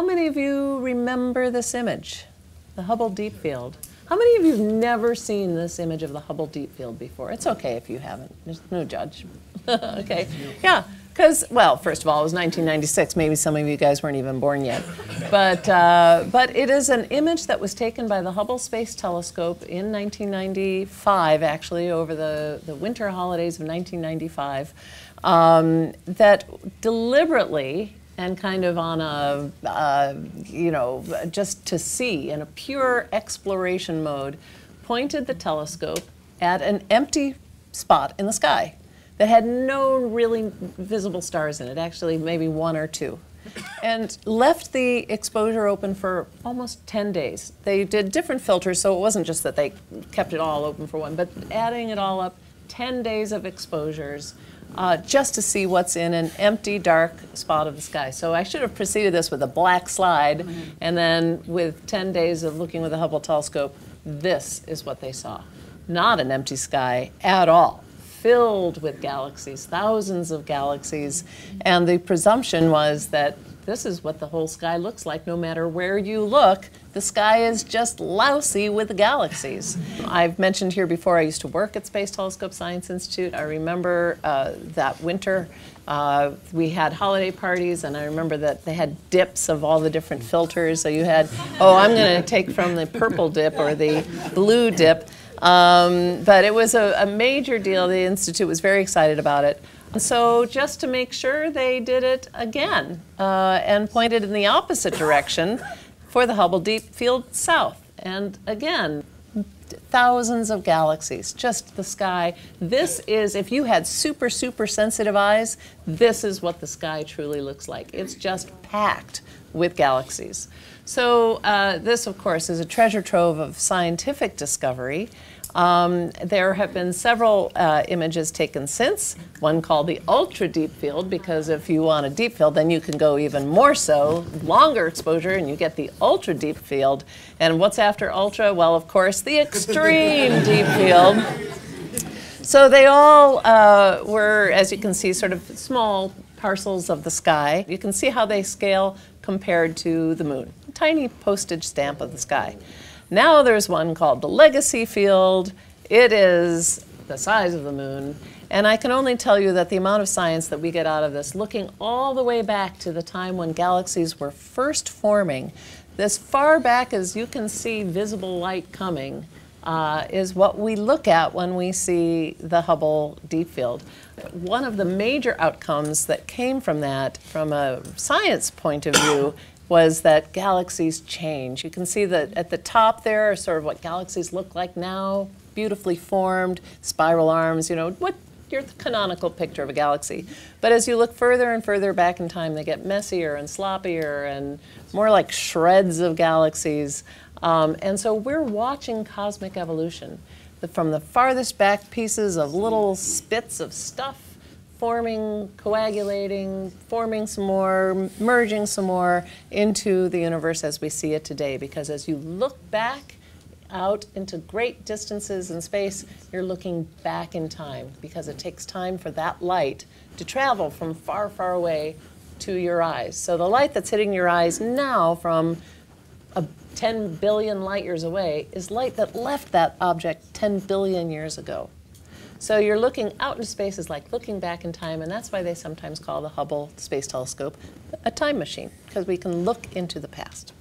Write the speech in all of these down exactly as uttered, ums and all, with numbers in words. How many of you remember this image, the Hubble Deep Field? How many of you have never seen this image of the Hubble Deep Field before? It's okay if you haven't. There's no judge. Okay. Yeah, because, well, first of all, it was nineteen ninety-six. Maybe some of you guys weren't even born yet. But, uh, but it is an image that was taken by the Hubble Space Telescope in nineteen ninety-five, actually, over the, the winter holidays of nineteen ninety-five, um, that deliberately and kind of on a, uh, you know, just to see, in a pure exploration mode, pointed the telescope at an empty spot in the sky that had no really visible stars in it, actually maybe one or two, and left the exposure open for almost ten days. They did different filters, so it wasn't just that they kept it all open for one, but adding it all up, ten days of exposures, Uh, just to see what's in an empty, dark spot of the sky. So I should have preceded this with a black slide, mm-hmm. and then with ten days of looking with the Hubble telescope, this is what they saw. Not an empty sky at all, filled with galaxies, thousands of galaxies, and the presumption was that this is what the whole sky looks like. No matter where you look, the sky is just lousy with galaxies. I've mentioned here before, I used to work at Space Telescope Science Institute. I remember uh, that winter uh, we had holiday parties, and I remember that they had dips of all the different filters. So you had, oh, I'm going to take from the purple dip or the blue dip. Um, but it was a, a major deal. The Institute was very excited about it. So just to make sure, they did it again uh, and pointed in the opposite direction for the Hubble Deep Field south. And again, thousands of galaxies, just the sky. This is, if you had super, super sensitive eyes, this is what the sky truly looks like. It's just packed with galaxies. So uh, this, of course, is a treasure trove of scientific discovery. Um, there have been several uh, images taken since, one called the ultra deep field, because if you want a deep field, then you can go even more so, longer exposure, and you get the ultra deep field. And what's after ultra? Well, of course, the extreme deep field. So they all uh, were, as you can see, sort of small parcels of the sky. You can see how they scale compared to the moon, a tiny postage stamp of the sky. Now there's one called the Legacy Field. It is the size of the moon. And I can only tell you that the amount of science that we get out of this, looking all the way back to the time when galaxies were first forming, as far back as you can see visible light coming, uh, is what we look at when we see the Hubble Deep Field. One of the major outcomes that came from that, from a science point of view, was that galaxies change. You can see that at the top there are sort of what galaxies look like now, beautifully formed, spiral arms, you know, what your canonical picture of a galaxy. But as you look further and further back in time, they get messier and sloppier and more like shreds of galaxies. Um, and so we're watching cosmic evolution, the, from the farthest back pieces of little spits of stuff forming, coagulating, forming some more, merging some more into the universe as we see it today. Because as you look back out into great distances in space, you're looking back in time, because it takes time for that light to travel from far, far away to your eyes. So the light that's hitting your eyes now from a ten billion light years away is light that left that object ten billion years ago. So you're looking out into space is like looking back in time, and that's why they sometimes call the Hubble Space Telescope a time machine, because we can look into the past.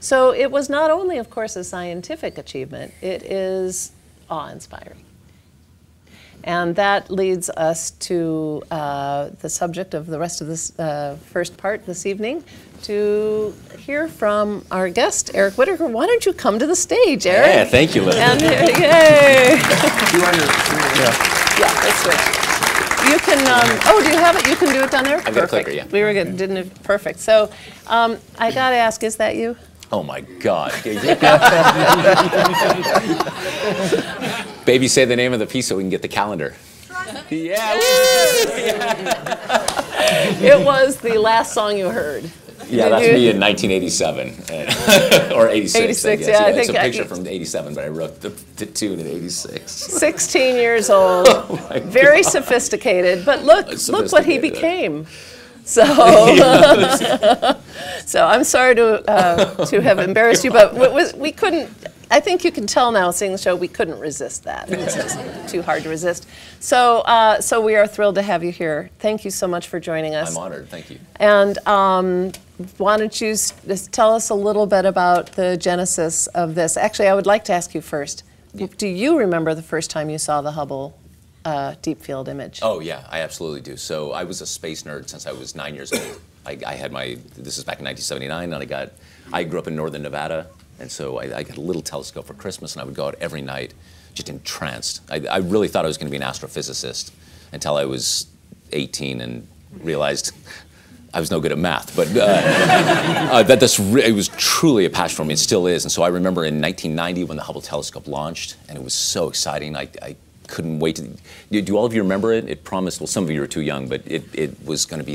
So it was not only, of course, a scientific achievement, it is awe-inspiring. And that leads us to uh, the subject of the rest of this uh, first part this evening, to hear from our guest, Eric Whitacre. Why don't you come to the stage, Eric? Yeah, thank you, Leslie. And, uh, yay! You are your, yeah. yeah, that's right. You can, um, oh, do you have it? You can do it down there? I've got a clicker, yeah. We were good, didn't it? Perfect. So um, I got to ask, is that you? Oh, my God. Baby, say the name of the piece so we can get the calendar. Yeah. It was the last song you heard. Yeah, Did that's you? me in nineteen eighty-seven, or eighty-six. eighty-six, I yeah, yeah, I it's think a picture I, from eighty-seven, but I wrote the, the tune in eighty-six. sixteen years old, oh very God. sophisticated. But look, sophisticated. look what he became. So, so I'm sorry to uh, to have embarrassed you, but we, we couldn't. I think you can tell now, seeing the show, we couldn't resist that. It's just too hard to resist. So, uh, so we are thrilled to have you here. Thank you so much for joining us. I'm honored. Thank you. And um, why don't you just tell us a little bit about the genesis of this? Actually, I would like to ask you first. Yeah. Do you remember the first time you saw the Hubble Uh, deep field image? Oh yeah, I absolutely do. So I was a space nerd since I was nine years old. I, I had my, this is back in nineteen seventy-nine, and I got, I grew up in northern Nevada, and so I, I got a little telescope for Christmas, and I would go out every night, just entranced. I, I really thought I was going to be an astrophysicist until I was eighteen and realized I was no good at math, but uh, uh, that this re it was truly a passion for me, and still is. And so I remember in nineteen ninety when the Hubble telescope launched, and it was so exciting. I, I couldn't wait to, do, do all of you remember it? It promised, well, some of you are too young, but it, it was gonna be,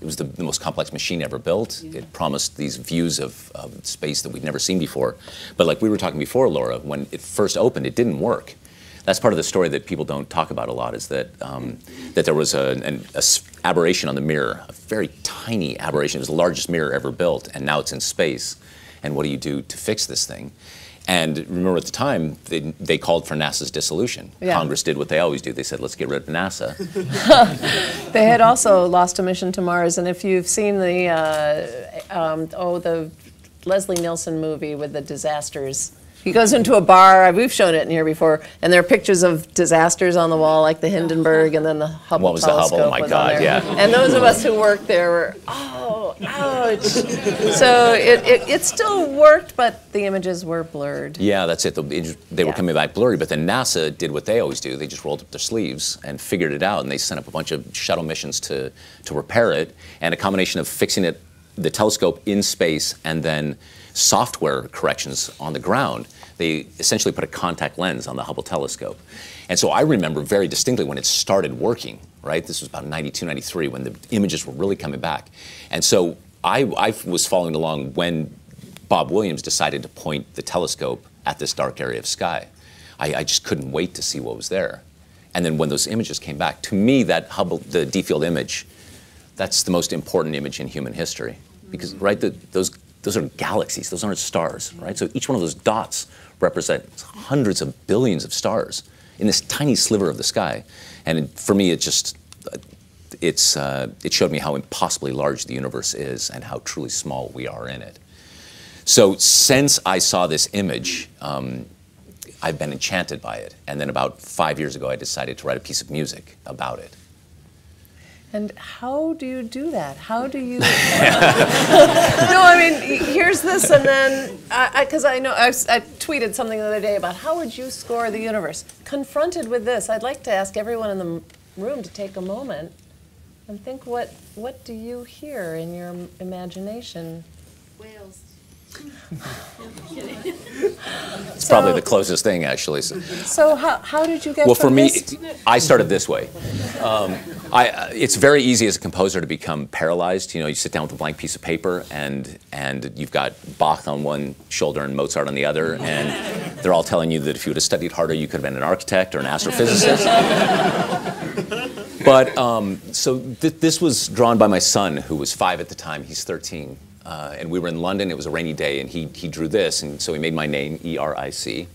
it was the, the most complex machine ever built. Yeah. It promised these views of, of space that we'd never seen before. But like we were talking before, Laura, when it first opened, it didn't work. That's part of the story that people don't talk about a lot, is that um, that there was a, an a aberration on the mirror, a very tiny aberration. It was the largest mirror ever built, and now it's in space. And what do you do to fix this thing? And remember, at the time, they, they called for NASA's dissolution. Yeah. Congress did what they always do. They said, let's get rid of NASA. They had also lost a mission to Mars. And if you've seen the, uh, um, oh, the Leslie Nielsen movie with the disasters, he goes into a bar, we've shown it in here before, and there are pictures of disasters on the wall, like the Hindenburg and then the Hubble telescope. What was the Hubble? Oh my God, yeah. And those of us who worked there were, oh, ouch. So it, it, it still worked, but the images were blurred. Yeah, that's it. The, they were yeah. coming back blurry, but then NASA did what they always do. They just rolled up their sleeves and figured it out, and they sent up a bunch of shuttle missions to, to repair it, and a combination of fixing it, the telescope in space, and then software corrections on the ground. They essentially put a contact lens on the Hubble telescope. And so I remember very distinctly when it started working, right? This was about ninety-two, ninety-three, when the images were really coming back. And so I, I was following along when Bob Williams decided to point the telescope at this dark area of sky. I, I just couldn't wait to see what was there. And then when those images came back, to me, that Hubble, the deep field image, that's the most important image in human history. Because, right, the, those Those are galaxies, those aren't stars, right? So each one of those dots represents hundreds of billions of stars in this tiny sliver of the sky. And it, for me, it just, it's, uh, it showed me how impossibly large the universe is and how truly small we are in it. So since I saw this image, um, I've been enchanted by it. And then about five years ago, I decided to write a piece of music about it. And how do you do that? How do you? Uh, no, I mean, here's this, and then because I, I, I know I, I tweeted something the other day about how would you score the universe? Confronted with this, I'd like to ask everyone in the room to take a moment and think what what do you hear in your imagination? Whales. It's so, probably the closest thing, actually. So, so how, how did you get well, from this? Well, for me, it, I started this way. Um, I, uh, it's very easy as a composer to become paralyzed. You know, you sit down with a blank piece of paper, and, and you've got Bach on one shoulder and Mozart on the other, and they're all telling you that if you would have studied harder, you could have been an architect or an astrophysicist. But, um, so th this was drawn by my son, who was five at the time. He's thirteen. Uh, and we were in London, it was a rainy day, and he, he drew this, and so he made my name, E R I C.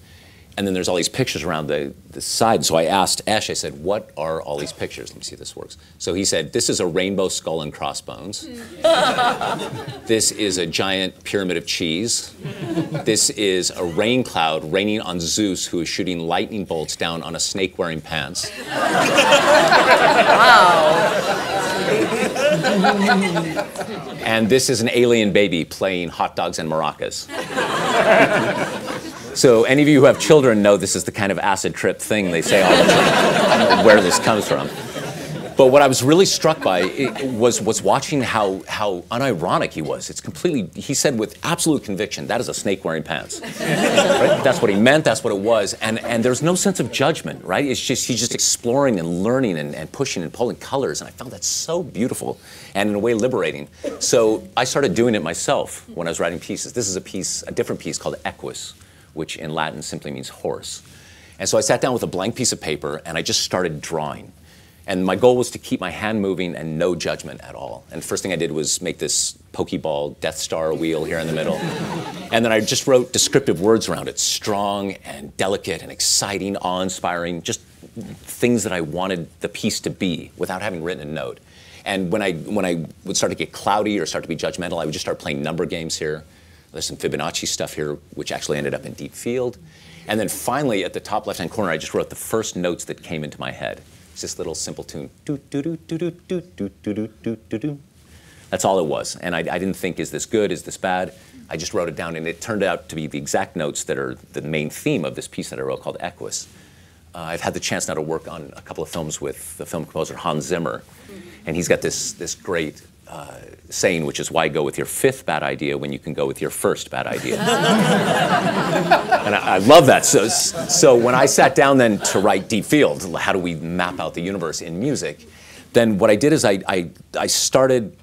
And then there's all these pictures around the, the side, so I asked Ash, I said, what are all these pictures? Let me see if this works. So he said, this is a rainbow skull and crossbones. This is a giant pyramid of cheese. This is a rain cloud raining on Zeus, who is shooting lightning bolts down on a snake wearing pants. Wow. And this is an alien baby playing hot dogs and maracas. So any of you who have children know this is the kind of acid trip thing they say all the time. I don't know where this comes from. But what I was really struck by was, was watching how, how unironic he was. It's completely, he said with absolute conviction, that is a snake wearing pants. Right? That's what he meant, that's what it was. And, and there's no sense of judgment, right? It's just, he's just exploring and learning and, and pushing and pulling colors. And I found that so beautiful and in a way liberating. So I started doing it myself when I was writing pieces. This is a piece, a different piece called Equus, which in Latin simply means horse. And so I sat down with a blank piece of paper and I just started drawing. And my goal was to keep my hand moving and no judgment at all. And first thing I did was make this Pokeball Death Star wheel here in the middle. And then I just wrote descriptive words around it, strong and delicate and exciting, awe-inspiring, just things that I wanted the piece to be without having written a note. And when I, when I would start to get cloudy or start to be judgmental, I would just start playing number games here. There's some Fibonacci stuff here, which actually ended up in Deep Field. And then finally, at the top left-hand corner, I just wrote the first notes that came into my head. It's this little simple tune. That's all it was. And I, I didn't think, is this good, is this bad? I just wrote it down, and it turned out to be the exact notes that are the main theme of this piece that I wrote called Equus. Uh, I've had the chance now to work on a couple of films with the film composer Hans Zimmer, and he's got this, this great uh, saying, which is, why go with your fifth bad idea when you can go with your first bad idea? And I, I love that. So, so when I sat down then to write Deep Field, how do we map out the universe in music, then what I did is I, I, I started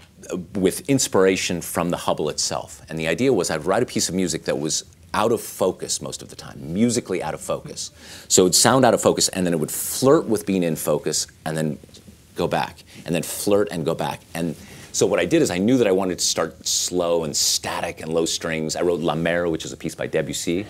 with inspiration from the Hubble itself. And the idea was I'd write a piece of music that was out of focus most of the time, musically out of focus. So it would sound out of focus, and then it would flirt with being in focus, and then go back, and then flirt and go back. And so what I did is I knew that I wanted to start slow and static and low strings. I wrote La Mer, which is a piece by Debussy.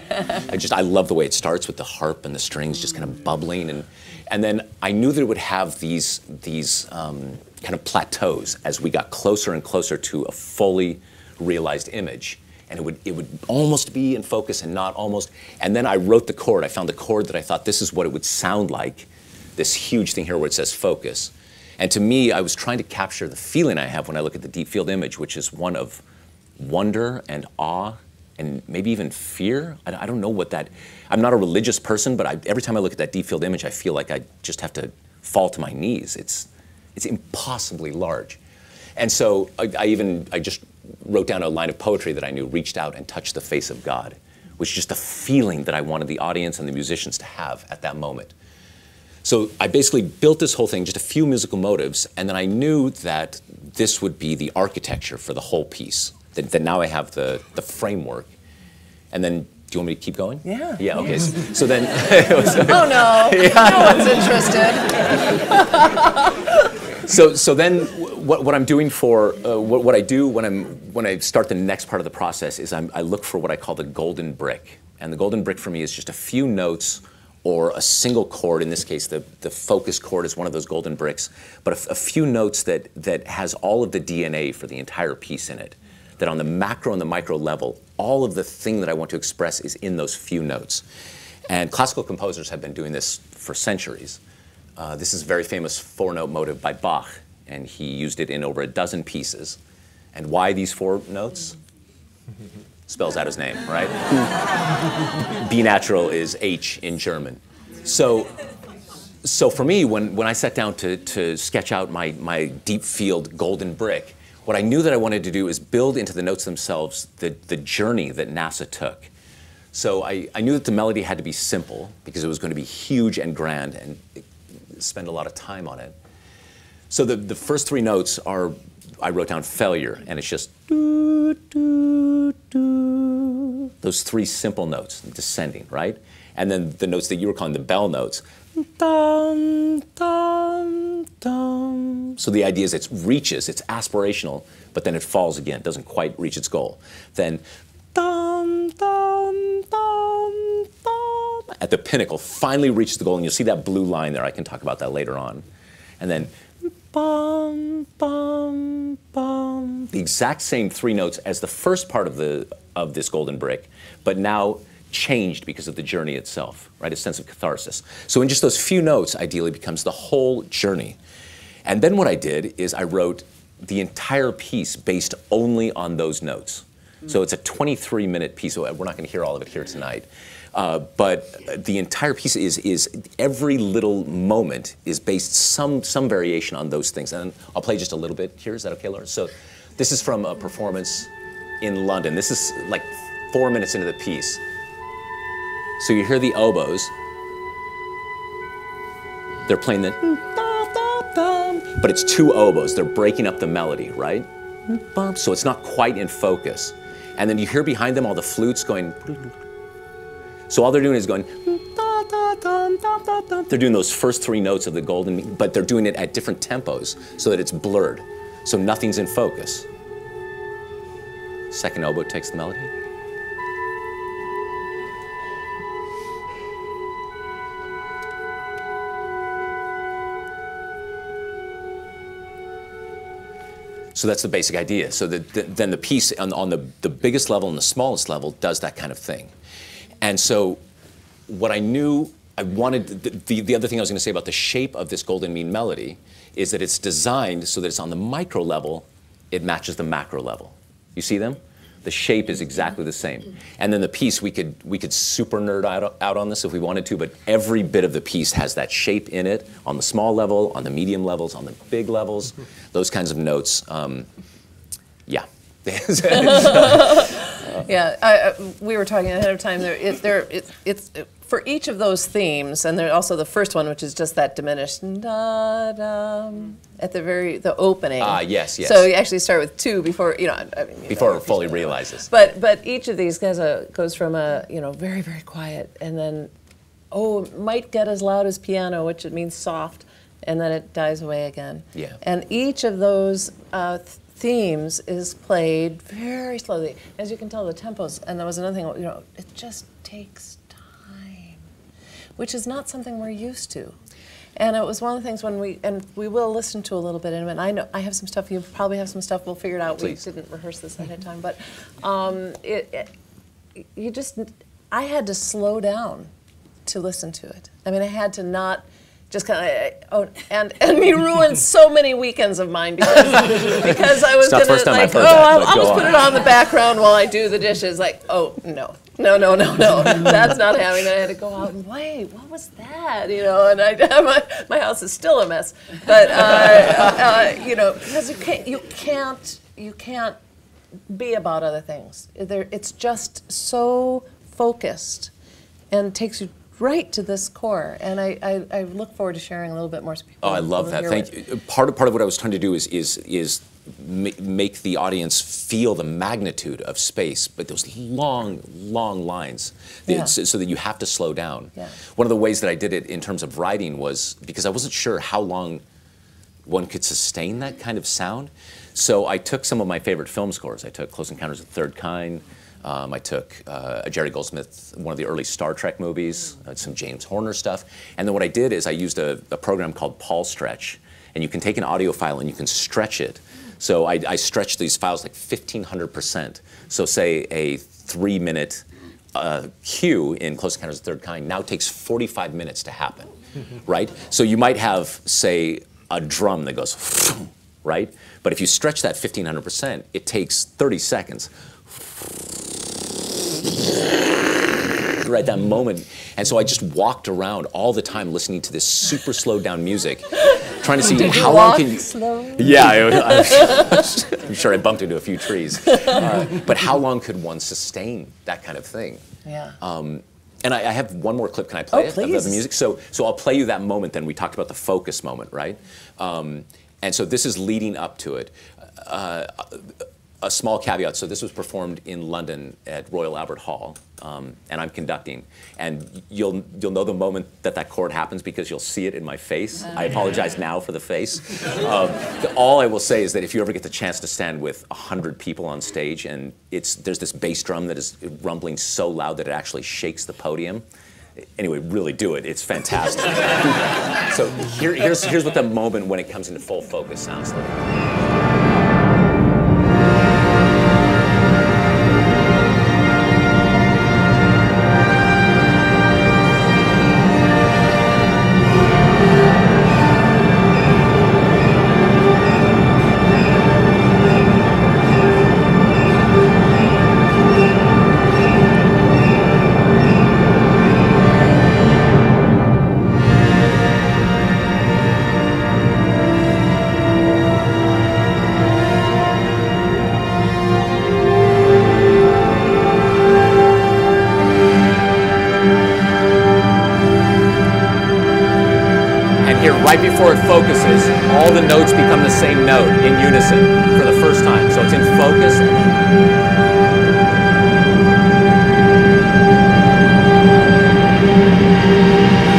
I just, I love the way it starts with the harp and the strings just kind of bubbling. And, and then I knew that it would have these, these um, kind of plateaus as we got closer and closer to a fully realized image. And it would, it would almost be in focus and not almost. And then I wrote the chord. I found the chord that I thought this is what it would sound like, this huge thing here where it says focus. And to me, I was trying to capture the feeling I have when I look at the Deep Field image, which is one of wonder and awe and maybe even fear. I, I don't know what that, I'm not a religious person, but I, every time I look at that Deep Field image, I feel like I just have to fall to my knees. It's, it's impossibly large. And so I, I even, I just wrote down a line of poetry that I knew, reached out and touched the face of God, which is just the feeling that I wanted the audience and the musicians to have at that moment. So I basically built this whole thing, just a few musical motives, and then I knew that this would be the architecture for the whole piece, that, that now I have the, the framework. And then, do you want me to keep going? Yeah. Yeah, okay. Yeah. So, so then... oh, no. Yeah. No one's interested. so, so then... What, what I'm doing for, uh, what, what I do when, I'm, when I start the next part of the process is I'm, I look for what I call the golden brick. And the golden brick for me is just a few notes or a single chord. In this case, the, the focus chord is one of those golden bricks. But a, a few notes that, that has all of the D N A for the entire piece in it. That on the macro and the micro level, all of the thing that I want to express is in those few notes. And classical composers have been doing this for centuries. Uh, this is a very famous four-note motive by Bach. And he used it in over a dozen pieces. And why these four notes? Spells out his name, right? B natural is H in German. So, so for me, when, when I sat down to, to sketch out my, my Deep Field golden brick, what I knew that I wanted to do is build into the notes themselves the, the journey that NASA took. So I, I knew that the melody had to be simple, because it was going to be huge and grand and spend a lot of time on it. So the, the first three notes are, I wrote down failure, and it's just doo, doo, doo, those three simple notes, descending, right? And then the notes that you were calling the bell notes. Dum, dum, dum. So the idea is it reaches, it's aspirational, but then it falls again, doesn't quite reach its goal. Then dum, dum, dum, dum, at the pinnacle, finally reaches the goal, and you'll see that blue line there. I can talk about that later on. And then bum, bum, bum. The exact same three notes as the first part of, the, of this golden brick, but now changed because of the journey itself, right? A sense of catharsis. So in just those few notes, ideally becomes the whole journey. And then what I did is I wrote the entire piece based only on those notes. Mm-hmm. So it's a twenty-three minute piece. We're not gonna hear all of it here tonight. Uh, but the entire piece is, is every little moment is based some, some variation on those things. And I'll play just a little bit here. Is that okay, Laura? So this is from a performance in London. This is like four minutes into the piece. So you hear the oboes. They're playing the... But it's two oboes. They're breaking up the melody, right? So it's not quite in focus. And then you hear behind them all the flutes going... So all they're doing is going da, da, They're doing those first three notes of the golden, but they're doing it at different tempos so that it's blurred, so nothing's in focus. Second oboe takes the melody. So that's the basic idea. So the, the, then the piece on, on the, the biggest level and the smallest level does that kind of thing. And so what I knew, I wanted, the, the, the other thing I was going to say about the shape of this golden mean melody is that it's designed so that it's on the micro level, it matches the macro level. You see them? The shape is exactly the same. And then the piece, we could, we could super nerd out, out on this if we wanted to, but every bit of the piece has that shape in it, on the small level, on the medium levels, on the big levels, those kinds of notes. Um, yeah. Yeah, I, I, we were talking ahead of time. There, it, there, it, it's it, for each of those themes, and there's also the first one, which is just that diminished da da at the very the opening. Ah, uh, yes, yes. So you actually start with two before you know I mean, you before know, it fully realizes. But but each of these guys uh, goes from a you know very very quiet, and then oh it might get as loud as piano, which it means soft, and then it dies away again. Yeah. And each of those. Uh, th themes is played very slowly. As you can tell, the tempos, and that was another thing, you know, it just takes time, which is not something we're used to. And it was one of the things when we, and we will listen to a little bit in a minute. I know I have some stuff, you probably have some stuff, we'll figure it out. Please. We didn't rehearse this ahead of time, but um, it, it, you just, I had to slow down to listen to it. I mean, I had to not just kind of, oh, and, and we ruined so many weekends of mine because, because I was going to, like, oh, I'll, I'll just put it on the background while I do the dishes. Like, oh, no, no, no, no, no, that's not happening. I had to go out and, wait, what was that? You know, and I, my, my house is still a mess. But, uh, uh, you know, because you can't, you can't, you can't be about other things. There, it's just so focused and takes you right to this core, and I, I, I look forward to sharing a little bit more. So people oh, I love that. Thank it. you. Part of, part of what I was trying to do is is is ma make the audience feel the magnitude of space, but those long, long lines, yeah. the, so that you have to slow down. Yeah. One of the ways that I did it in terms of writing was because I wasn't sure how long one could sustain that kind of sound. So I took some of my favorite film scores. I took Close Encounters of the Third Kind. Um, I took uh, a Jerry Goldsmith, one of the early Star Trek movies, uh, some James Horner stuff. And then what I did is I used a, a program called Paul Stretch. And you can take an audio file and you can stretch it. So I, I stretched these files like fifteen hundred percent. So say a three minute uh, cue in Close Encounters of the Third Kind now takes forty-five minutes to happen, right? So you might have, say, a drum that goes, right? But if you stretch that fifteen hundred percent, it takes thirty seconds. Right, that moment. And so I just walked around all the time listening to this super slowed down music, trying to see Did how you long walk can you. Slow? Yeah, I, I, I'm sure I bumped into a few trees. Uh, but how long could one sustain that kind of thing? Yeah. Um, and I, I have one more clip. Can I play oh, it? Please. Of the music. So, so I'll play you that moment. Then we talked about the focus moment, right? Um, and so this is leading up to it. Uh, A small caveat, so this was performed in London at Royal Albert Hall, um, and I'm conducting. And you'll, you'll know the moment that that chord happens because you'll see it in my face. I apologize now for the face. Um, the, all I will say is that if you ever get the chance to stand with a hundred people on stage, and it's, there's this bass drum that is rumbling so loud that it actually shakes the podium. Anyway, really do it. It's fantastic. So here, here's, here's what the moment when it comes into full focus sounds like. Before it focuses, all the notes become the same note in unison for the first time. So it's in focus. And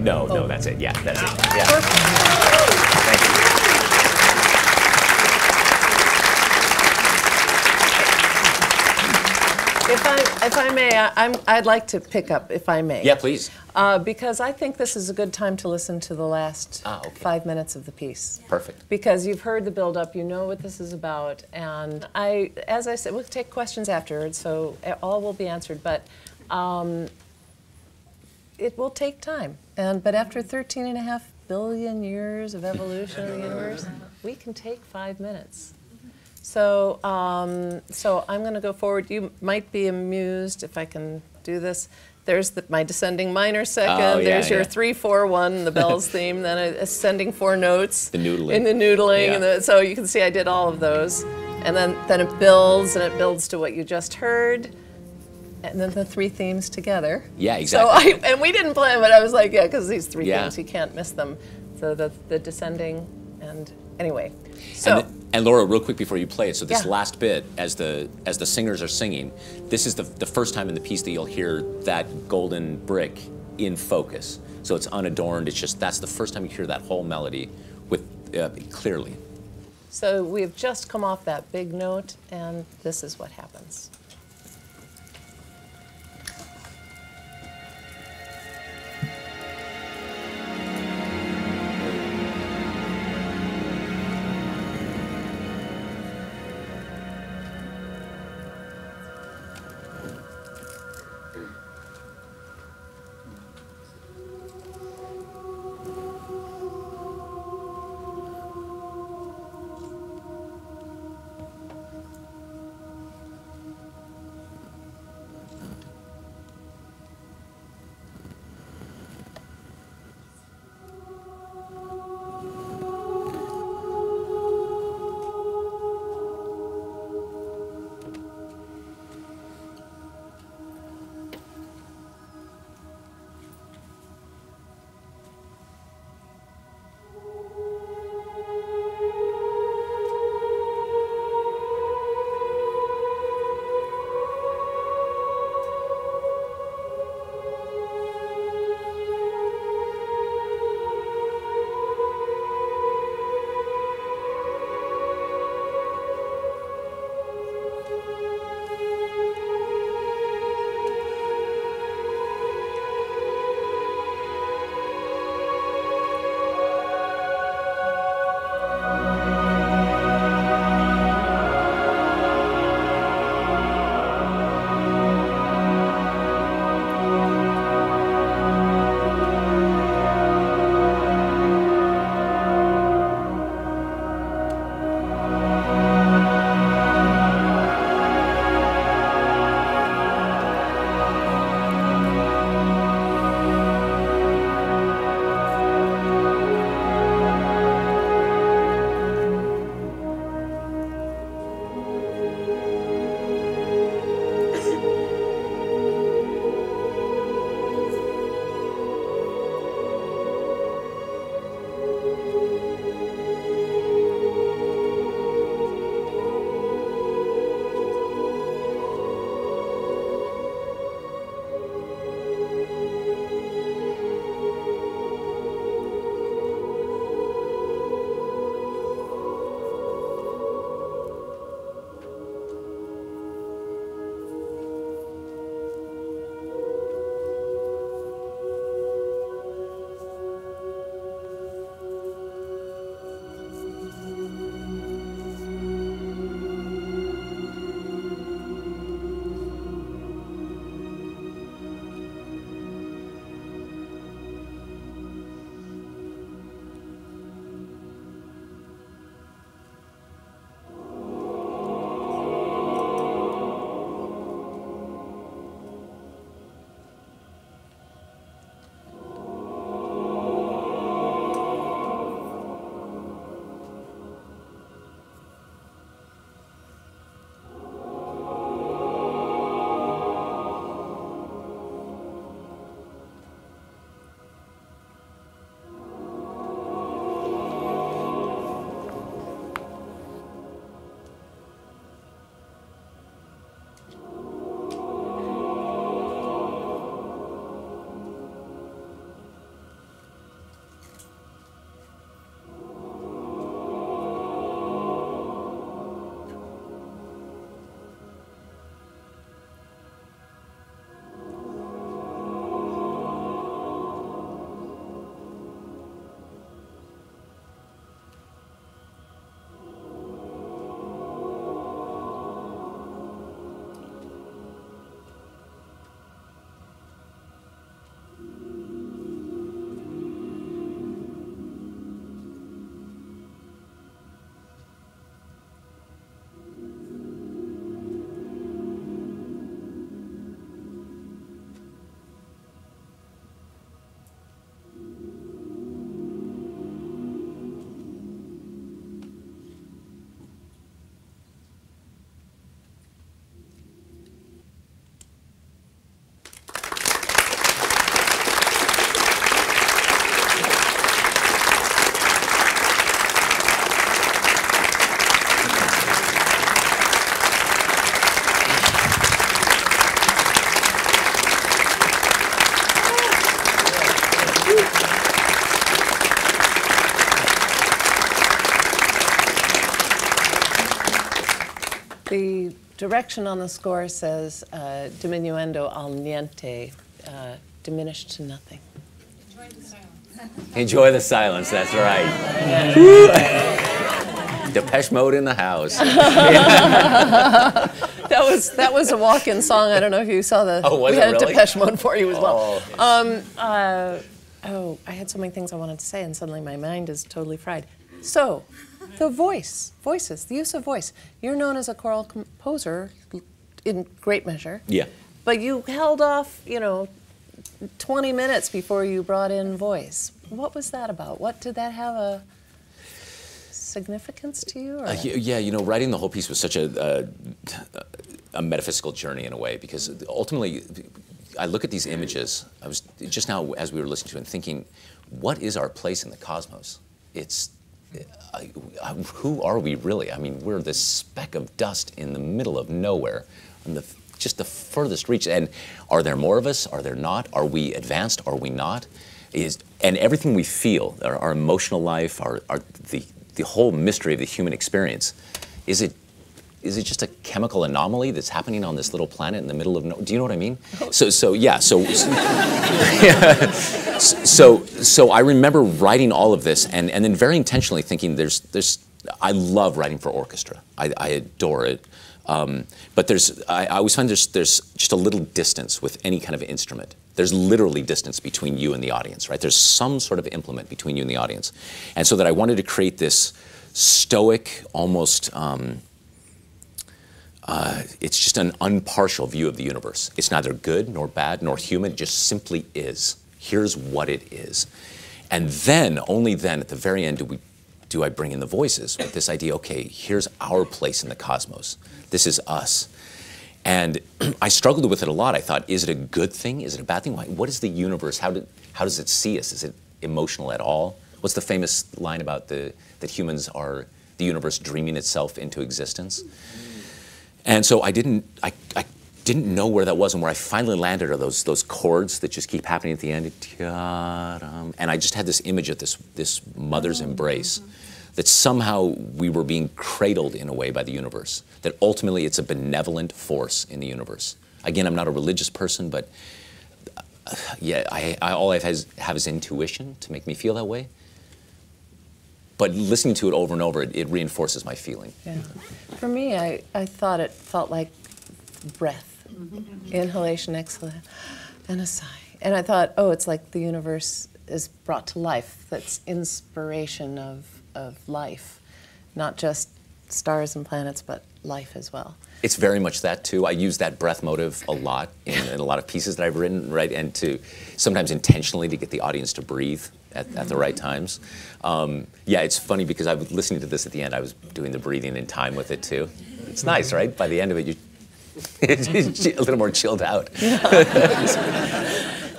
No, oh. no, that's it. Yeah, that's it. Yeah. Thank you. If I, if I may, I, I'm, I'd like to pick up, if I may. Yeah, please. Uh, because I think this is a good time to listen to the last ah, okay. five minutes of the piece. Yeah. Perfect. Because you've heard the build-up, you know what this is about, and I, as I said, we'll take questions afterwards, so all will be answered, but um, it will take time. And, but after thirteen and a half billion years of evolution of the universe, we can take five minutes. So, um, so I'm going to go forward. You might be amused if I can do this. There's the, my descending minor second. Oh, yeah, there's your yeah. three, four, one, the Bell's theme. Then ascending four notes. The noodling. In the noodling. Yeah. And the, so you can see I did all of those. And then, then it builds, and it builds to what you just heard. And then the three themes together. Yeah, exactly. So I, and we didn't plan, but I was like, yeah, because these three yeah. themes, you can't miss them. So the, the descending and anyway. So. And And Laura, real quick before you play it, so this yeah. last bit, as the as the singers are singing, this is the, the first time in the piece that you'll hear that golden brick in focus. So it's unadorned, it's just, that's the first time you hear that whole melody with uh, clearly. So we've just come off that big note, and this is what happens. The direction on the score says uh, diminuendo al niente, uh, diminished to nothing. Enjoy the silence. Enjoy the silence, that's right. Depeche Mode in the house. That was that was a walk-in song. I don't know if you saw the. Oh, was we it had really? A Depeche Mode for you as well. Oh. Um, uh, oh, I had so many things I wanted to say, and suddenly my mind is totally fried. So, the voice, voices, the use of voice. You're known as a choral composer, in great measure. Yeah. But you held off, you know, twenty minutes before you brought in voice. What was that about? What did that have a? Significance to you? Or? Uh, yeah, you know, writing the whole piece was such a, a, a metaphysical journey in a way, because ultimately, I look at these images, I was just now as we were listening to and thinking, what is our place in the cosmos? It's, I, I, who are we really? I mean, we're this speck of dust in the middle of nowhere, on the, just the furthest reach. And are there more of us? Are there not? Are we advanced? Are we not? Is, and everything we feel, our, our emotional life, our, our the the whole mystery of the human experience, is it is it just a chemical anomaly that's happening on this little planet in the middle of no, do you know what I mean? So so yeah, so so, yeah. so so I remember writing all of this and, and then very intentionally thinking there's there's I love writing for orchestra. I, I adore it. Um, but there's I, I always find there's there's just a little distance with any kind of instrument. There's literally distance between you and the audience, right? There's some sort of implement between you and the audience. And so that I wanted to create this stoic, almost, um, uh, it's just an unpartial view of the universe. It's neither good nor bad nor human, it just simply is. Here's what it is. And then, only then, at the very end, do we, do I bring in the voices with this idea, okay, here's our place in the cosmos. This is us. And I struggled with it a lot. I thought, is it a good thing? Is it a bad thing? What is the universe? How, did, how does it see us? Is it emotional at all? What's the famous line about the, that humans are the universe dreaming itself into existence? And so I didn't, I, I didn't know where that was, and where I finally landed are those, those chords that just keep happening at the end. And I just had this image of this, this mother's embrace. That somehow we were being cradled in a way by the universe, that ultimately it's a benevolent force in the universe. Again, I'm not a religious person, but uh, yeah, I, I, all I has, have is intuition to make me feel that way. But listening to it over and over, it, it reinforces my feeling. Yeah. For me, I, I thought it felt like breath, mm-hmm. inhalation, exhalation, and a sigh. And I thought, oh, it's like the universe is brought to life. That's inspiration of of life, not just stars and planets, but life as well. It's very much that too. I use that breath motive a lot in, in a lot of pieces that I've written, right? And to sometimes intentionally to get the audience to breathe at, at the right times. Um, yeah, it's funny because I was listening to this at the end. I was doing the breathing in time with it too. It's nice, right? By the end of it, you're a little more chilled out. It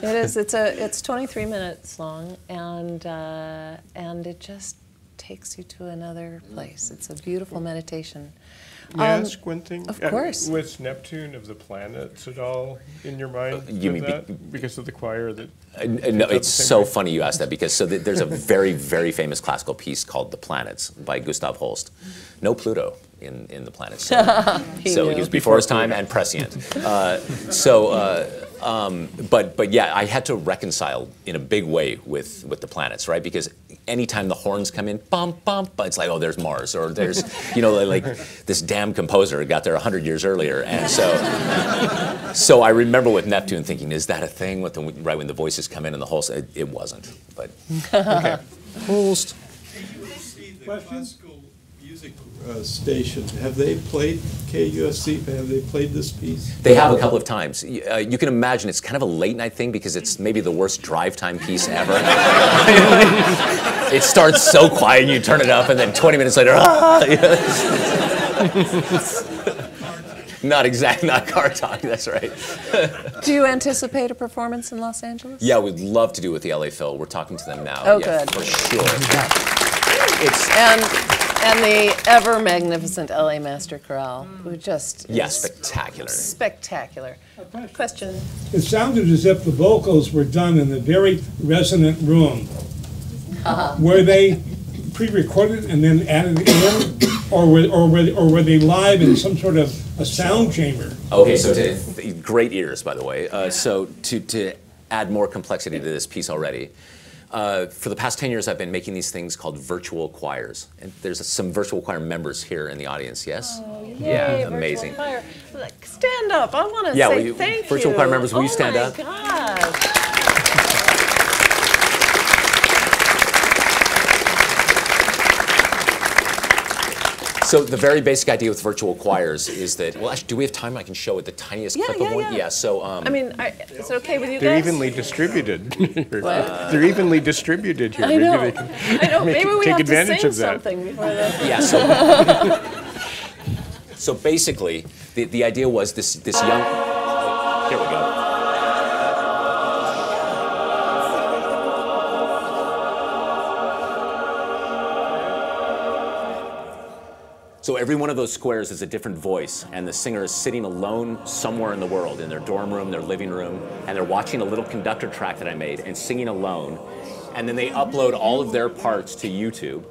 is. It's a. It's twenty-three minutes long, and uh, and it just. Takes you to another place. It's a beautiful meditation. May um, I ask one thing? Of uh, course. Was Neptune of the planets at all in your mind? Uh, you mean that? Be, because of the choir that? Uh, no, it's so way? funny you asked that because so th there's a very very famous classical piece called The Planets by Gustav Holst. No Pluto in in The Planets. So, he, so he was before his time and prescient. Uh, so. Uh, Um, but, but yeah, I had to reconcile in a big way with, with The Planets, right? Because anytime the horns come in, bum, bum, it's like, oh, there's Mars, or there's, you know, like, like this damn composer got there a hundred years earlier. And so, so I remember with Neptune thinking, is that a thing? With the, right when the voices come in and the whole, it, it wasn't, but, okay. Holst. Did you see the classical music uh, station? Have they played K U S C? Have they played this piece? They have a couple of times. You, uh, you can imagine it's kind of a late night thing because it's maybe the worst drive time piece ever. It starts so quiet, and you turn it up, and then twenty minutes later, ah! Not exact, not car talk, that's right. Do you anticipate a performance in Los Angeles? Yeah, we'd love to do it with the L A Phil. We're talking to them now. Oh, yeah, good. For sure. Yeah. It's, and, And the ever magnificent L A Master Chorale, who just yeah, spectacular, spectacular. Question. Question. It sounded as if the vocals were done in a very resonant room. Uh-huh. Were they pre-recorded and then added in? or were, or were, or were they live in some sort of a sound chamber? Okay, so to, great ears, by the way. Uh, so to, to add more complexity to this piece already, uh, for the past ten years, I've been making these things called virtual choirs. And there's some virtual choir members here in the audience, yes? Oh, yay, yeah, amazing. Choir. Look, stand up. I want to yeah, say you, thank virtual you. Virtual choir members, will oh you stand up? Oh, my gosh. So the very basic idea with virtual choirs is that, well, actually, do we have time? I can show it the tiniest yeah, clip yeah, of one. Yeah, yeah. So, um, I mean, I, is it okay with you they're guys? They're evenly distributed. uh, they're evenly distributed here. I know. Maybe, they can I know. Maybe we take have advantage to sing of something before that. Yeah. So, so basically, the the idea was this this young. Here we go. So every one of those squares is a different voice, and the singer is sitting alone somewhere in the world, in their dorm room, their living room, and they're watching a little conductor track that I made and singing alone. And then they upload all of their parts to YouTube.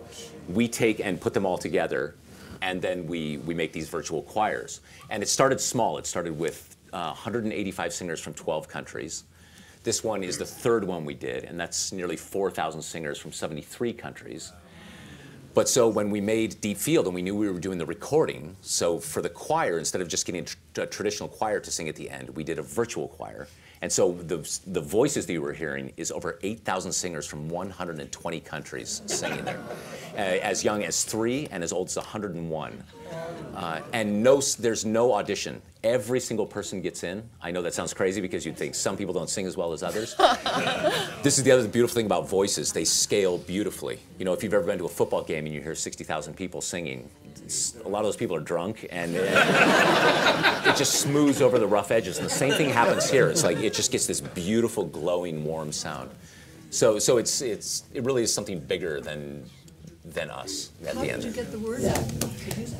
We take and put them all together, and then we, we make these virtual choirs. And it started small. It started with uh, one hundred eighty-five singers from twelve countries. This one is the third one we did, and that's nearly four thousand singers from seventy-three countries. But so when we made Deep Field and we knew we were doing the recording, so for the choir, instead of just getting a, tr a traditional choir to sing at the end, we did a virtual choir. And so the, the voices that you were hearing is over eight thousand singers from one hundred twenty countries singing there, uh, as young as three and as old as one hundred and one. Uh, and no, there's no audition. Every single person gets in. I know that sounds crazy because you'd think some people don't sing as well as others. This is the other beautiful thing about voices. They scale beautifully. You know, if you've ever been to a football game and you hear sixty thousand people singing, a lot of those people are drunk, and, and it just smooths over the rough edges. And the same thing happens here. It's like it just gets this beautiful, glowing, warm sound. So, so it's it's it really is something bigger than than us at How the end. How did you get the word out?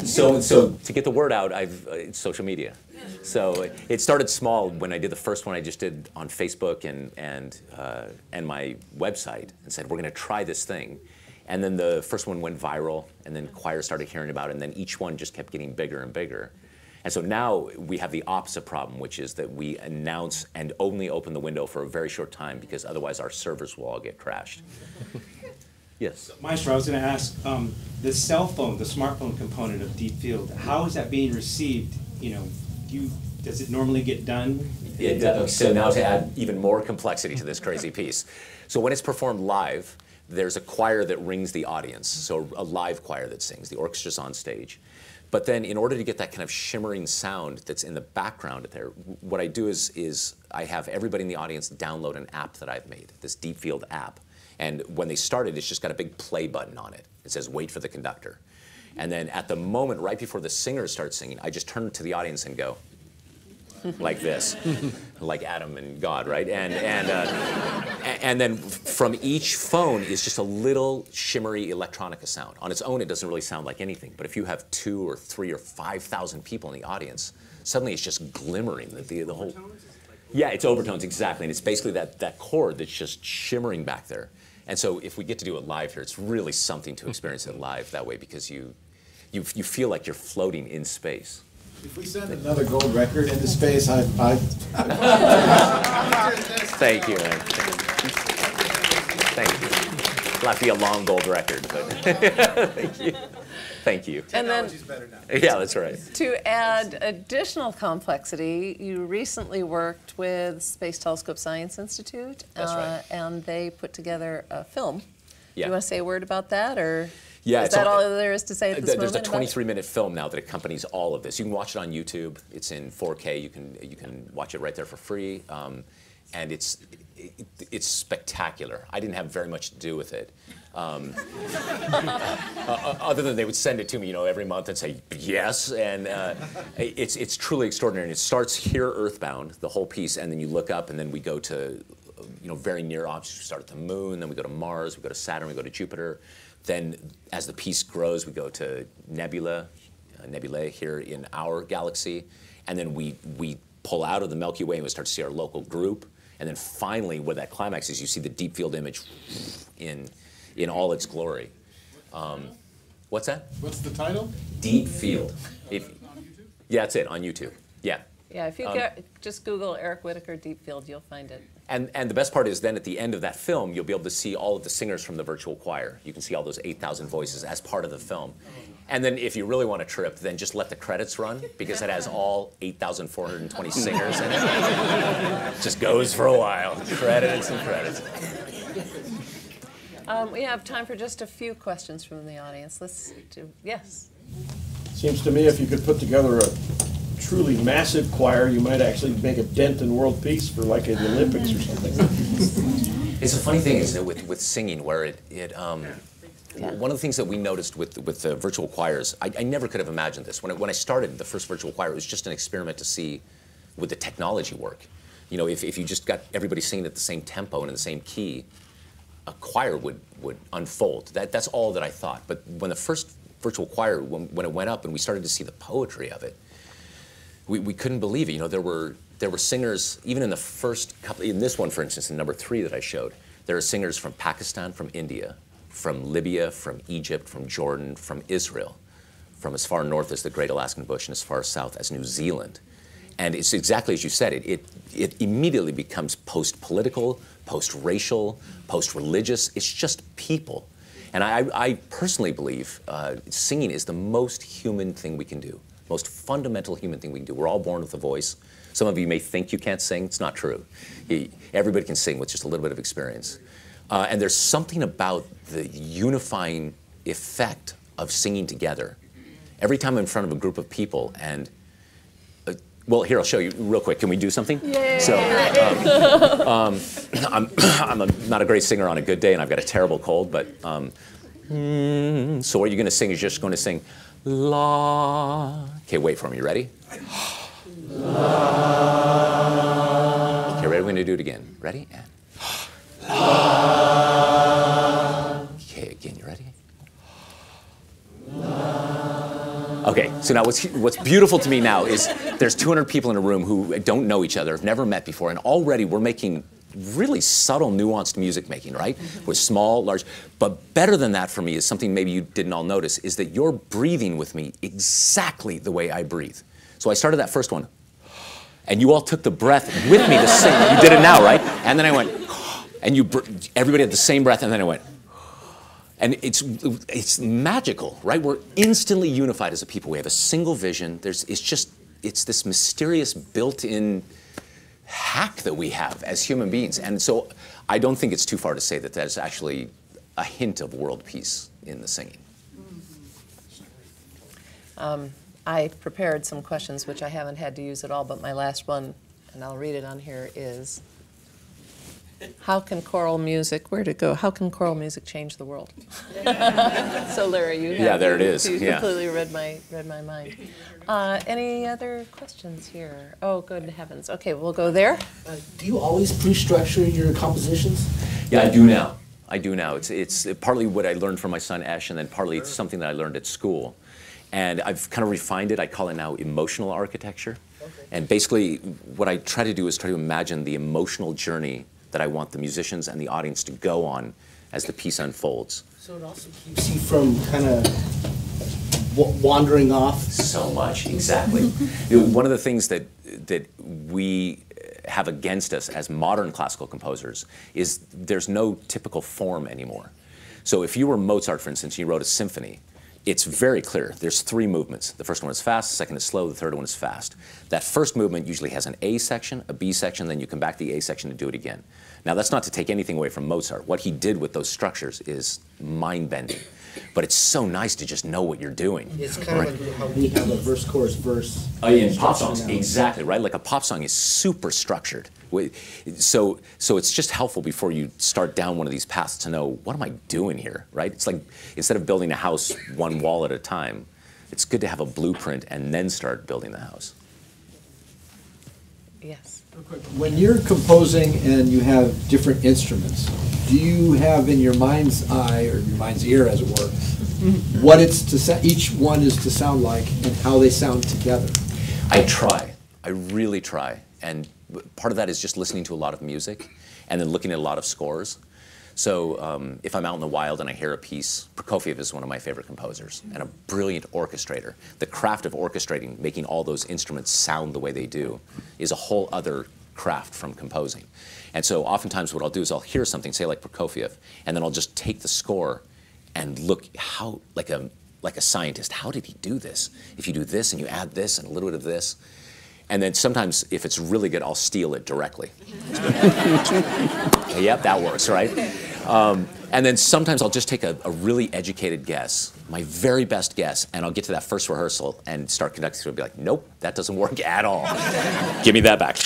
So, so to get the word out, I've uh, it's social media. So it, it started small when I did the first one. I just did on Facebook and and uh, and my website, and said we're going to try this thing. And then the first one went viral, and then choirs started hearing about it, and then each one just kept getting bigger and bigger. And so now we have the opposite problem, which is that we announce and only open the window for a very short time, because otherwise our servers will all get crashed. Yes? Maestro, I was going to ask, um, the cell phone, the smartphone component of Deep Field, how is that being received? You know, you, does it normally get done? It does. So now to add even more complexity to this crazy piece. So when it's performed live, there's a choir that rings the audience, so a live choir that sings. The orchestra's on stage. But then in order to get that kind of shimmering sound that's in the background there, what I do is, is I have everybody in the audience download an app that I've made, this Deep Field app. And when they started, it's just got a big play button on it. It says, wait for the conductor. And then at the moment, right before the singers start singing, I just turn to the audience and go, like this, like Adam and God, right? And and uh, and then from each phone is just a little shimmery electronica sound. On its own, it doesn't really sound like anything. But if you have two or three or five thousand people in the audience, suddenly it's just glimmering. The the, the whole, yeah, it's overtones exactly, and it's basically that that chord that's just shimmering back there. And so if we get to do it live here, it's really something to experience it live that way, because you you you feel like you're floating in space. If we send another gold record into space, I... I, I Thank you, man. Thank you. It'll have to be a long gold record, but thank you. Thank you. And then, technology's better now. Yeah, that's right. To add additional complexity, you recently worked with Space Telescope Science Institute. That's right. Uh, and they put together a film. Yeah. Do you want to say a word about that, or...? Yeah, is that all, all there is to say at this moment? There's a twenty-three minute film now that accompanies all of this. You can watch it on YouTube. It's in four K. You can you can watch it right there for free, um, and it's it, it's spectacular. I didn't have very much to do with it, um, uh, other than they would send it to me, you know, every month and say yes, and uh, it's it's truly extraordinary. And it starts here, Earthbound, the whole piece, and then you look up, and then we go to, you know, very near objects. We start at the Moon, then we go to Mars, we go to Saturn, we go to Jupiter. Then, as the piece grows, we go to nebula, uh, nebulae here in our galaxy, and then we we pull out of the Milky Way and we start to see our local group, and then finally, where that climax is, you see the deep field image in in all its glory. Um, What's that? What's the title? Deep Field. If, yeah, that's it, on YouTube. Yeah. Yeah, if you um, get, just Google Eric Whitacre Deep Field, you'll find it. And, and the best part is then at the end of that film, you'll be able to see all of the singers from the virtual choir. You can see all those eight thousand voices as part of the film. And then if you really want to trip, then just let the credits run, because it has all eight thousand four hundred twenty singers in it. Just goes for a while. Credits and credits. Um, we have time for just a few questions from the audience. Let's do, yes? Seems to me if you could put together a truly massive choir, you might actually make a dent in world peace for like the Olympics or something. It's a funny thing, isn't it, with, with singing, where it, it um, yeah. one of the things that we noticed with, with the virtual choirs, I, I never could have imagined this. When I, when I started the first virtual choir, it was just an experiment to see would the technology work. You know, if, if you just got everybody singing at the same tempo and in the same key, a choir would, would unfold. That, that's all that I thought. But when the first virtual choir, when, when it went up and we started to see the poetry of it, We, we couldn't believe it. You know, there were there were singers even in the first couple. In this one, for instance, in number three that I showed, there are singers from Pakistan, from India, from Libya, from Egypt, from Jordan, from Israel, from as far north as the Great Alaskan Bush and as far south as New Zealand. And it's exactly as you said. It it, it immediately becomes post-political, post-racial, post-religious. It's just people. And I I personally believe uh, singing is the most human thing we can do. Most fundamental human thing we can do. We're all born with a voice. Some of you may think you can't sing. It's not true. You, everybody can sing with just a little bit of experience. Uh, and there's something about the unifying effect of singing together. Every time I'm in front of a group of people and, uh, well, here, I'll show you real quick. Can we do something? Yeah. So, um, um, I'm, I'm a, not a great singer on a good day, and I've got a terrible cold, but, um, mm, so what you're gonna sing is just gonna sing, La. Okay, wait for me. You ready? La. Okay, ready? We're going to do it again. Ready? And. La. Okay, again. You ready? La. Okay, so now what's, what's beautiful to me now is there's two hundred people in a room who don't know each other, have never met before, and already we're making really subtle, nuanced music making, right? Mm-hmm. With small, large. But better than that for me is something maybe you didn't all notice, is that you're breathing with me exactly the way I breathe. So I started that first one, and you all took the breath with me to sing. You did it now, right? And then I went, and you, everybody had the same breath, and then I went, and it's, it's magical, right? We're instantly unified as a people. We have a single vision. There's, it's just, it's this mysterious built-in hack that we have as human beings. And so I don't think it's too far to say that that's actually a hint of world peace in the singing. Um, I prepared some questions which I haven't had to use at all, but my last one, and I'll read it on here, is how can choral music, where'd it go, how can choral music change the world? So Larry, you, have, yeah, there it is. you yeah. completely read my, read my mind. Uh, any other questions here? Oh, good heavens. Okay, we'll go there. Uh, do you always pre-structure your compositions? Yeah, I do now. I do now. It's, it's partly what I learned from my son, Ash, and then partly it's something that I learned at school. And I've kind of refined it. I call it now emotional architecture. Okay. And basically what I try to do is try to imagine the emotional journey that I want the musicians and the audience to go on as the piece unfolds. So it also keeps you from kind of wandering off? So much, exactly. One of the things that, that we have against us as modern classical composers is there's no typical form anymore. So if you were Mozart, for instance, and you wrote a symphony, it's very clear. There's three movements. The first one is fast, the second is slow, the third one is fast. That first movement usually has an A section, a B section, then you come back to the A section to do it again. Now that's not to take anything away from Mozart. What he did with those structures is mind-bending. But it's so nice to just know what you're doing. It's kind right? of like how we have a verse, chorus, verse. Oh, yeah, in pop songs, now. Exactly, right? Like a pop song is super structured. So, so it's just helpful before you start down one of these paths to know, what am I doing here, right? It's like, instead of building a house one wall at a time, it's good to have a blueprint and then start building the house. Yes. When you're composing and you have different instruments, do you have in your mind's eye, or your mind's ear as it were, what it's to each one is to sound like and how they sound together? I try. I really try. And part of that is just listening to a lot of music and then looking at a lot of scores. So um, if I'm out in the wild and I hear a piece, Prokofiev is one of my favorite composers and a brilliant orchestrator. The craft of orchestrating, making all those instruments sound the way they do, is a whole other craft from composing. And so oftentimes what I'll do is I'll hear something, say like Prokofiev, and then I'll just take the score and look how, like a, like a scientist, how did he do this? If you do this and you add this and a little bit of this. And then sometimes, if it's really good, I'll steal it directly. Yep, that works, right? Um, and then sometimes I'll just take a, a really educated guess, my very best guess, and I'll get to that first rehearsal and start conducting through and be like, nope, that doesn't work at all. Give me that back,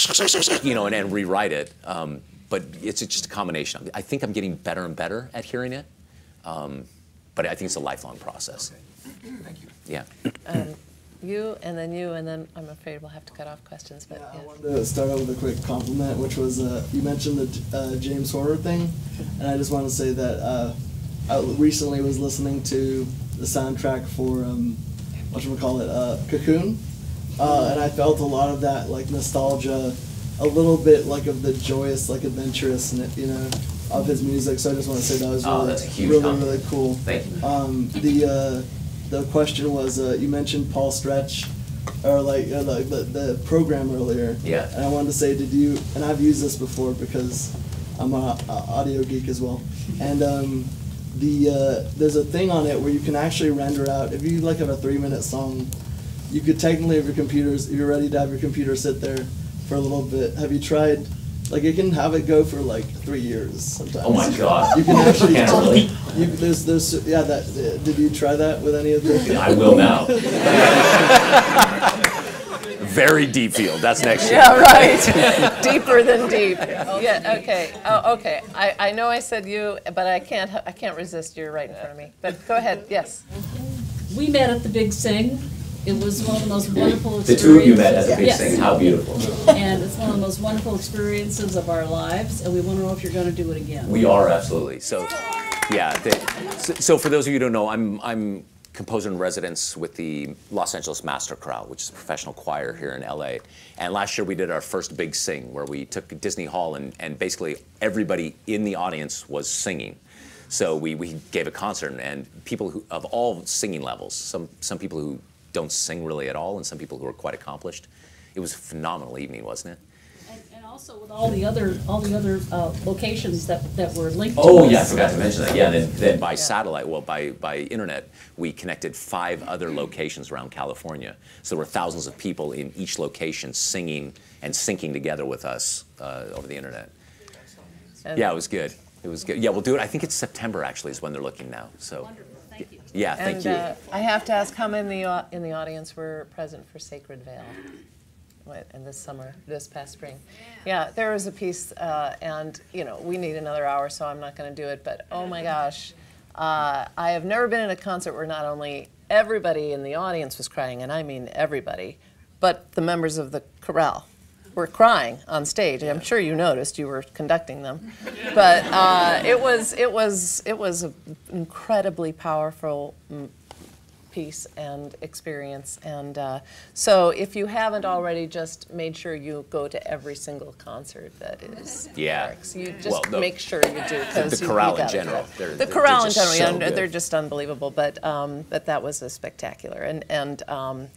you know, and, and rewrite it. Um, but it's just a combination. I think I'm getting better and better at hearing it, um, but I think it's a lifelong process. Okay. Thank you. Yeah. Um, You, and then you, and then I'm afraid we'll have to cut off questions. But yeah, yeah. I wanted to start out with a quick compliment, which was uh, you mentioned the uh, James Horner thing, and I just want to say that uh, I recently was listening to the soundtrack for, um, whatchamacallit, uh, Cocoon, uh, and I felt a lot of that, like, nostalgia, a little bit, like, of the joyous, like, adventurous, you know, of his music, so I just want to say that was oh, really, really, compliment. really cool. Thank you. Um, the, uh, The question was, uh, you mentioned Paul Stretch, or like uh, the, the, the program earlier. Yeah. And I wanted to say, did you, and I've used this before because I'm an audio geek as well. And um, the uh, there's a thing on it where you can actually render out, if you like have a three minute song, you could technically have your computers, if you're ready to have your computer sit there for a little bit. Have you tried, like you can have it go for like three years sometimes. Oh my God. You can actually, yeah, really? You, there's, there's, yeah, that, uh, did you try that with any of the? I will now. Very deep field, that's next year. Yeah, right. Deeper than deep. Yeah, okay, oh, okay. I, I know I said you, but I can't, I can't resist, you're right in front of me. But go ahead, yes. We met at the Big Sing. It was one of the most wonderful experiences. The two of you met at the Big yes. Sing, how beautiful. And it's one of the most wonderful experiences of our lives, and we want to know if you're going to do it again. We are, absolutely. So. Yeah. They, so, so for those of you who don't know, I'm, I'm composer in residence with the Los Angeles Master Chorale, which is a professional choir here in L A. And last year we did our first Big Sing, where we took Disney Hall and, and basically everybody in the audience was singing. So we, we gave a concert, and people who, of all singing levels, some, some people who don't sing really at all, and some people who are quite accomplished. It was a phenomenal evening, wasn't it? Also with all the other all the other uh, locations that, that were linked to Oh us. yeah, I forgot to mention that. Yeah, then, then by yeah. satellite, well by, by internet, we connected five other locations around California. So there were thousands of people in each location singing and syncing together with us uh, over the internet. And yeah, it was good. It was good. Yeah, we'll do it. I think it's September actually is when they're looking now. So wonderful. Thank you. Yeah, thank and, you. Uh, I have to ask how many in the audience were present for Sacred Veil? And this summer, this past spring. Yeah, there was a piece, uh, and you know, we need another hour, so I'm not going to do it, but oh my gosh, uh, I have never been in a concert where not only everybody in the audience was crying, and I mean everybody, but the members of the chorale were crying on stage. I'm sure you noticed, you were conducting them. But uh, it was, it was, it was an incredibly powerful piece and experience, and uh, so if you haven't already, just made sure you go to every single concert that is. Yeah. Eric's. You just well, the, make sure you do because the chorale in general. They're, the chorale in general, so yeah, they're just unbelievable. But um, but that was a spectacular, and and um,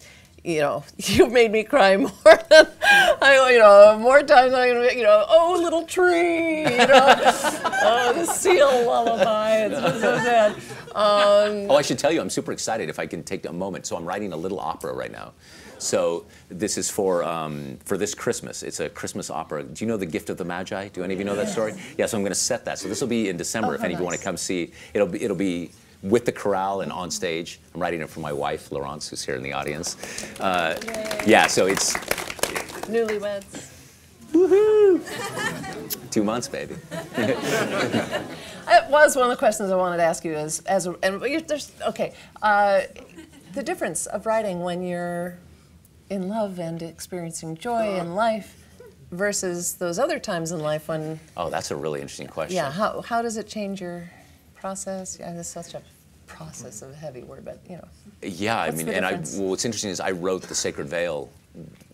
you know, you made me cry more than I, you know, more times I, you know, oh little tree, you know, oh the seal lullaby, it's been so sad. Um, oh, I should tell you, I'm super excited if I can take a moment. So I'm writing a little opera right now. So this is for, um, for this Christmas. It's a Christmas opera. Do you know The Gift of the Magi? Do any of you know that story? Yeah, so I'm going to set that. So this will be in December oh, if any nice. of you want to come see. It'll be, it'll be with the chorale and on stage. I'm writing it for my wife, Laurence, who's here in the audience. Uh, yeah, so it's... Newlyweds. Woohoo! Two months, baby. It was one of the questions I wanted to ask you is, as a, and there's, okay, uh, the difference of writing when you're in love and experiencing joy in life versus those other times in life when... Oh, that's a really interesting question. Yeah, how, how does it change your process? Yeah, that's such a process of a heavy word, but, you know. Yeah, I mean, and I, well, what's interesting is I wrote The Sacred Veil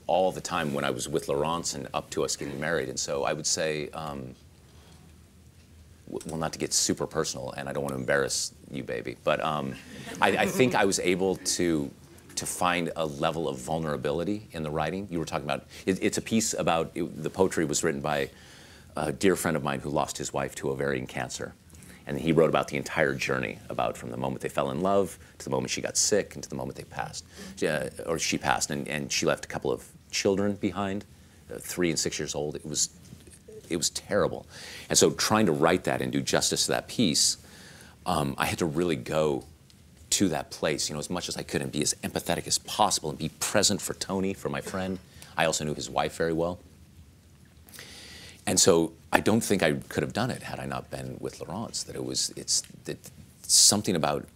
all the time when I was with Laurence and up to us getting married, and so I would say... Um, well, not to get super personal, and I don't want to embarrass you, baby, but um, I, I think I was able to to find a level of vulnerability in the writing. You were talking about, it, it's a piece about, it, the poetry was written by a dear friend of mine who lost his wife to ovarian cancer. And he wrote about the entire journey, about from the moment they fell in love to the moment she got sick and to the moment they passed, uh, or she passed, and, and she left a couple of children behind, uh, three and six years old. It was, it was terrible. And so trying to write that and do justice to that piece, um, I had to really go to that place, you know, as much as I could and be as empathetic as possible and be present for Tony, for my friend. I also knew his wife very well. And so I don't think I could have done it had I not been with Laurence. That it was, it's that something about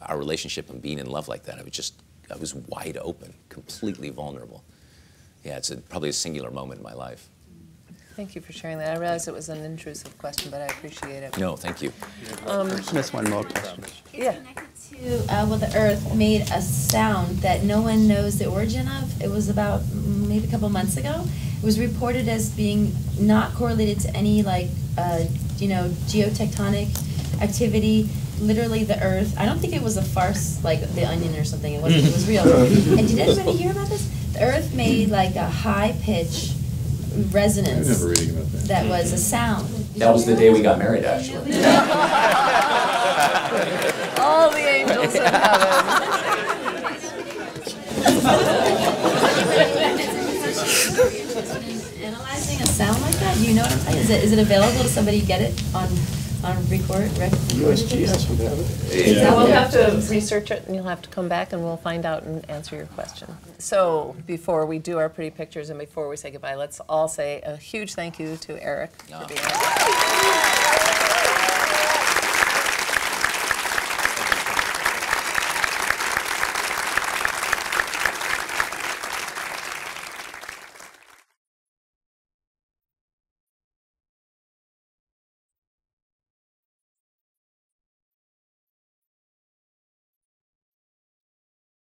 our relationship and being in love like that. I was just, I was wide open, completely vulnerable. Yeah, it's a, probably a singular moment in my life. Thank you for sharing that. I realize it was an intrusive question, but I appreciate it. No, thank you. Um, Just one more question. Yeah. Connected to uh, what the Earth made a sound that no one knows the origin of. It was about maybe a couple months ago. It was reported as being not correlated to any like uh, you know geotectonic activity. Literally, the Earth. I don't think it was a farce like The Onion or something. It wasn't. It was real. And did anybody hear about this? The Earth made like a high pitch resonance. I remember reading about that. That was a sound. That was the day we got married, actually. All the angels in heaven. Analyzing a sound like that, do you know what I'm saying? Is it is it available? Does somebody get it on on record? record U S G S would have it. Yeah. We'll have to research it, and you'll have to come back, and we'll find out and answer your question. So before we do our pretty pictures and before we say goodbye, let's all say a huge thank you to Eric oh. for being here.